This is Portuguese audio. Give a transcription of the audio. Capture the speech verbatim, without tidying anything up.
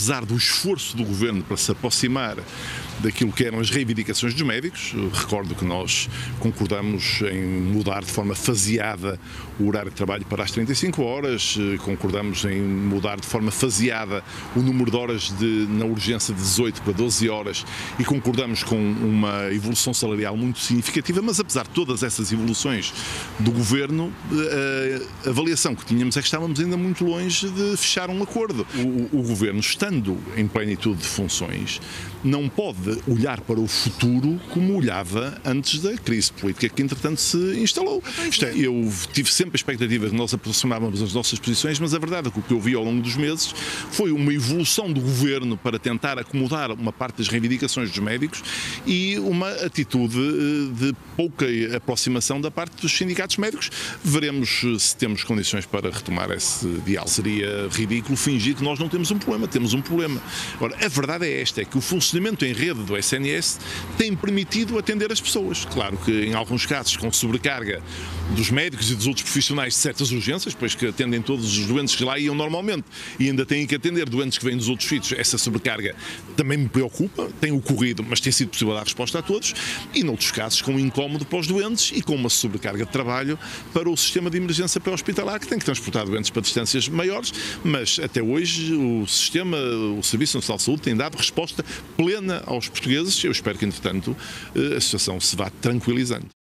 apesar do esforço do Governo para se aproximar daquilo que eram as reivindicações dos médicos. Recordo que nós concordamos em mudar de forma faseada o horário de trabalho para as trinta e cinco horas, concordamos em mudar de forma faseada o número de horas de, na urgência de dezoito para doze horas e concordamos com uma evolução salarial muito significativa, mas apesar de todas essas evoluções do Governo, a avaliação que tínhamos é que estávamos ainda muito longe de fechar um acordo. O, o Governo, estando em plenitude de funções, não pode olhar para o futuro como olhava antes da crise política que entretanto se instalou. Isto é, eu tive sempre a expectativa que nós aproximávamos as nossas posições, mas a verdade é que o que eu vi ao longo dos meses foi uma evolução do Governo para tentar acomodar uma parte das reivindicações dos médicos e uma atitude de pouca aproximação da parte dos sindicatos médicos. Veremos se temos condições para retomar esse diálogo. Seria ridículo fingir que nós não temos um problema, temos um problema. Ora, a verdade é esta, é que o funcionamento em rede do S N S tem permitido atender as pessoas. Claro que em alguns casos com sobrecarga dos médicos e dos outros profissionais de certas urgências, pois que atendem todos os doentes que lá iam normalmente e ainda têm que atender doentes que vêm dos outros sítios, essa sobrecarga também me preocupa, tem ocorrido, mas tem sido possível dar resposta a todos, e noutros casos com um incómodo para os doentes e com uma sobrecarga de trabalho para o sistema de emergência pré-hospitalar, que tem que transportar doentes para distâncias maiores, mas até hoje o sistema, o Serviço Nacional de Saúde tem dado resposta plena aos portugueses. Eu espero que, entretanto, a situação se vá tranquilizando.